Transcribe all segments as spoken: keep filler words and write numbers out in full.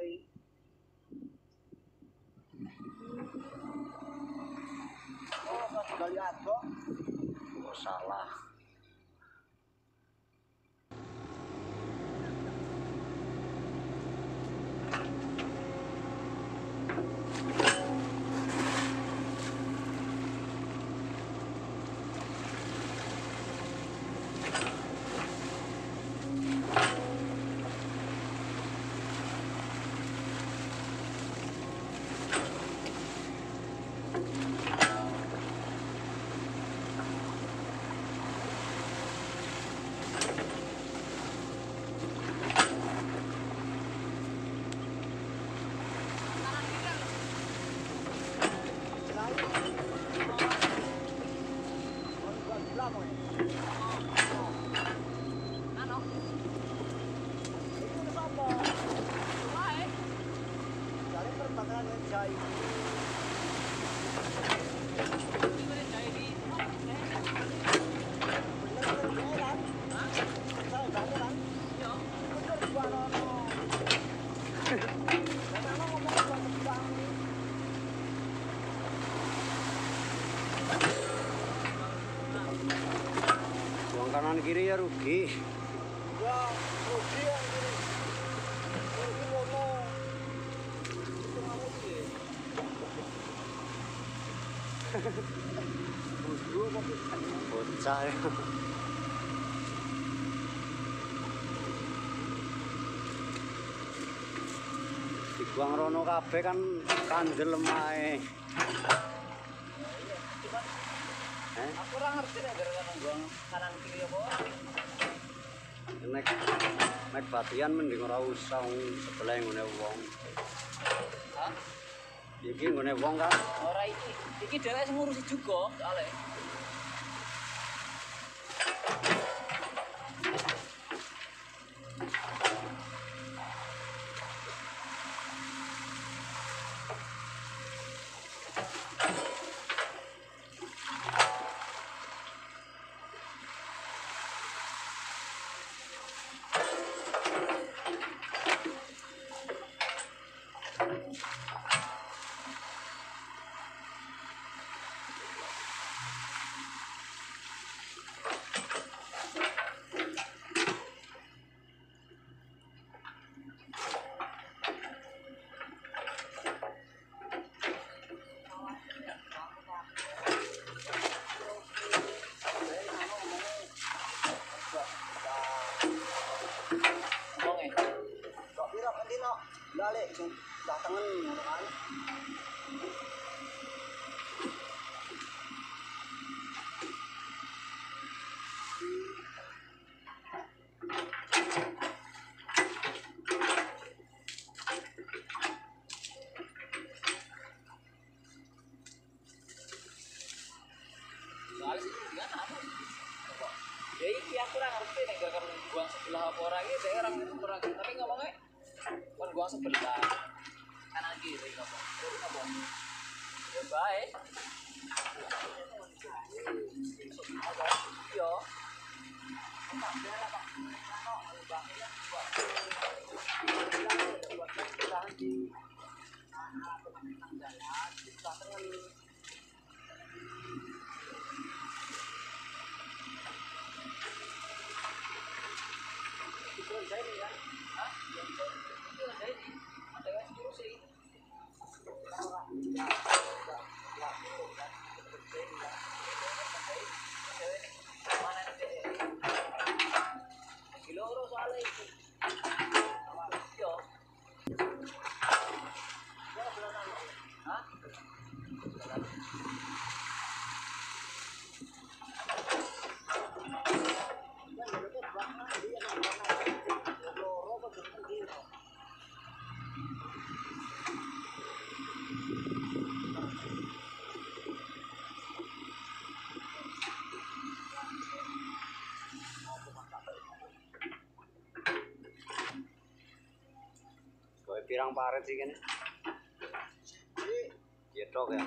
reality. Oh, kan sudah lihat kok. Oh, salah. Kanan kiri ya rugi. Ya rugi yang kiri. Rugi mono. Itu kamu sih. Bocah ya. Di buang rono kabeh kan kandel mae. Aku kurang ngerti nek gara-gara buang kanan kiri apa. Nek nek batian mending ora usah sebelah ngene wong. Hah? Iki ngene wong kan. Ora iki. Iki dheweke sing ngurusi juga soalé. Balik datangan kan. Soalnya sih dia apa? Ya iki aku ora ngerti nek gak karo buang sebelah apa ora iki dhek ora ngerti tapi ngomongnya kan gua sebelah kanan kiri kok apa ya baik yo pirang paret sih kan ya dok ya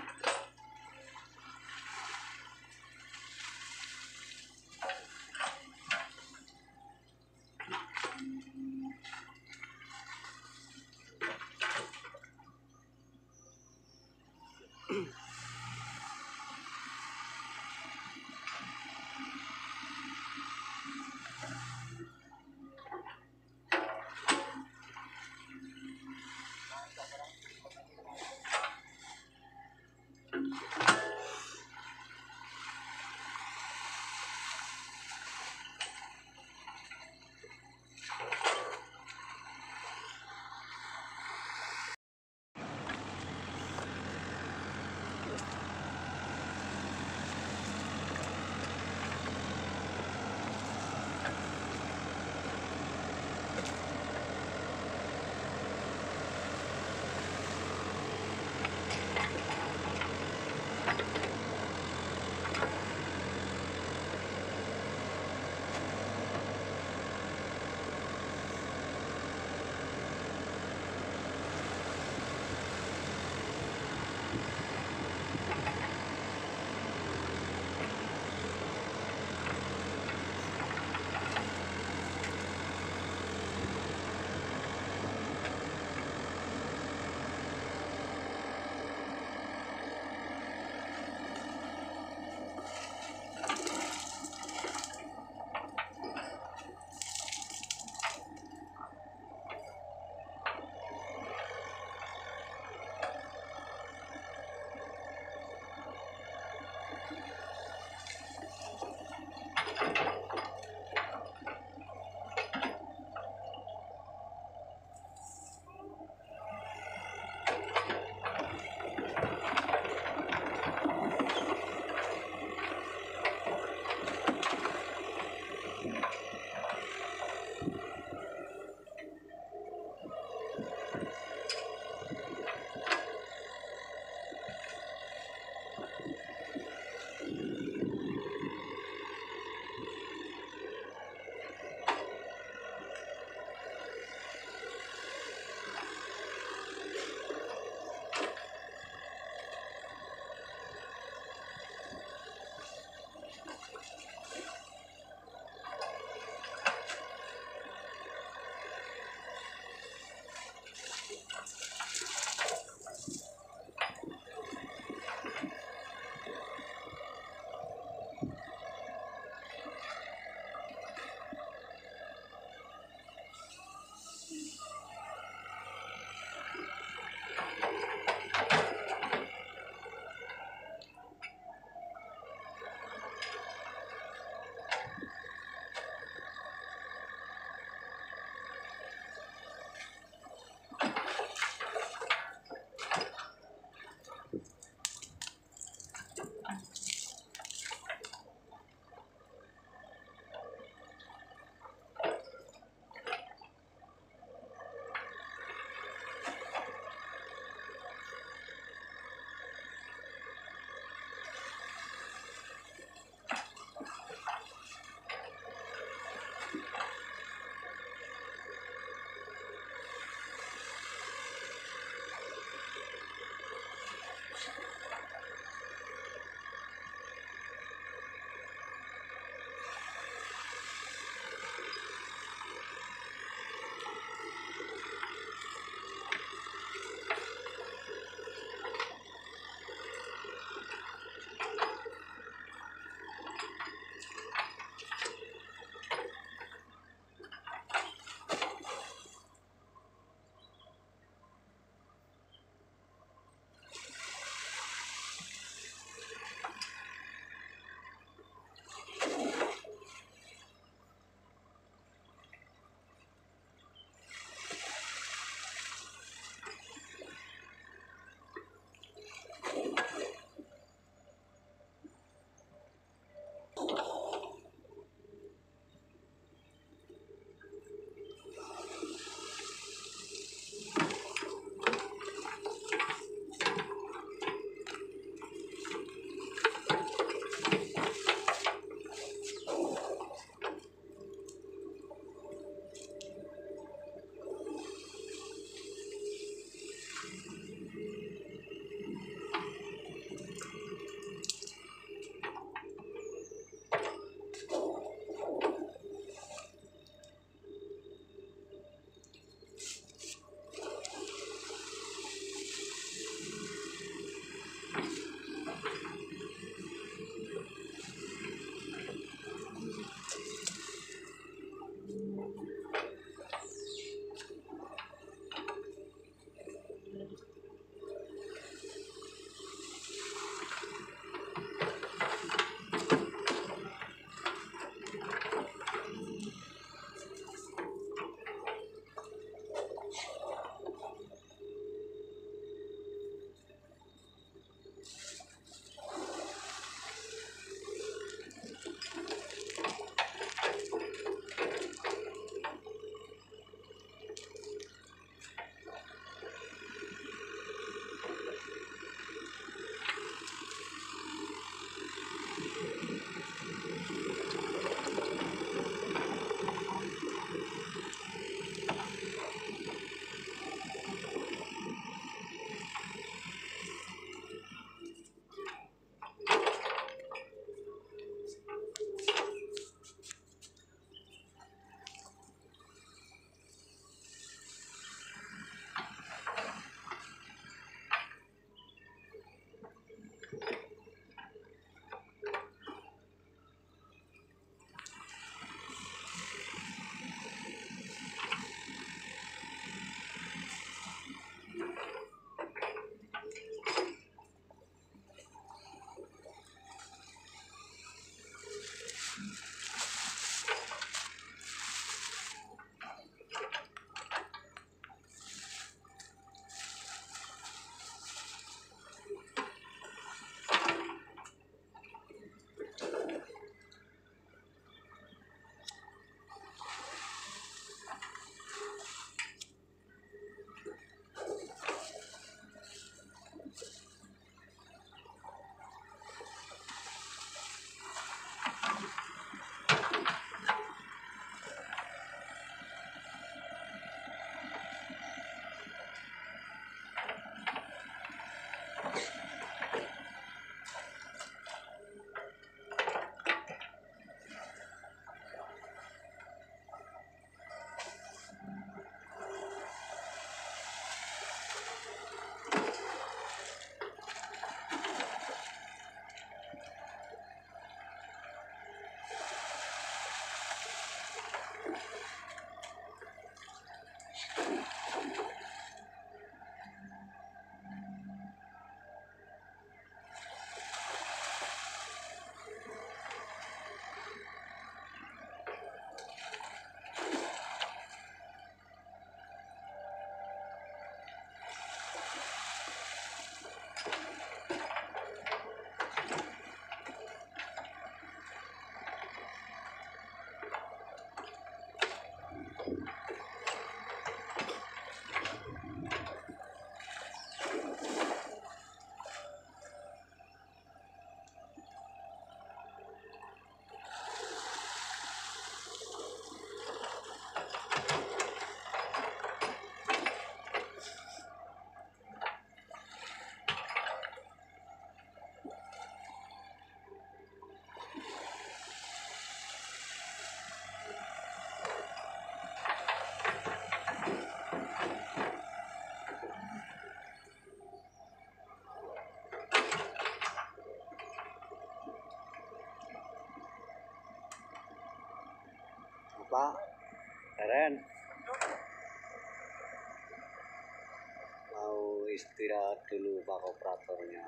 istirahat dulu Pak Operatornya.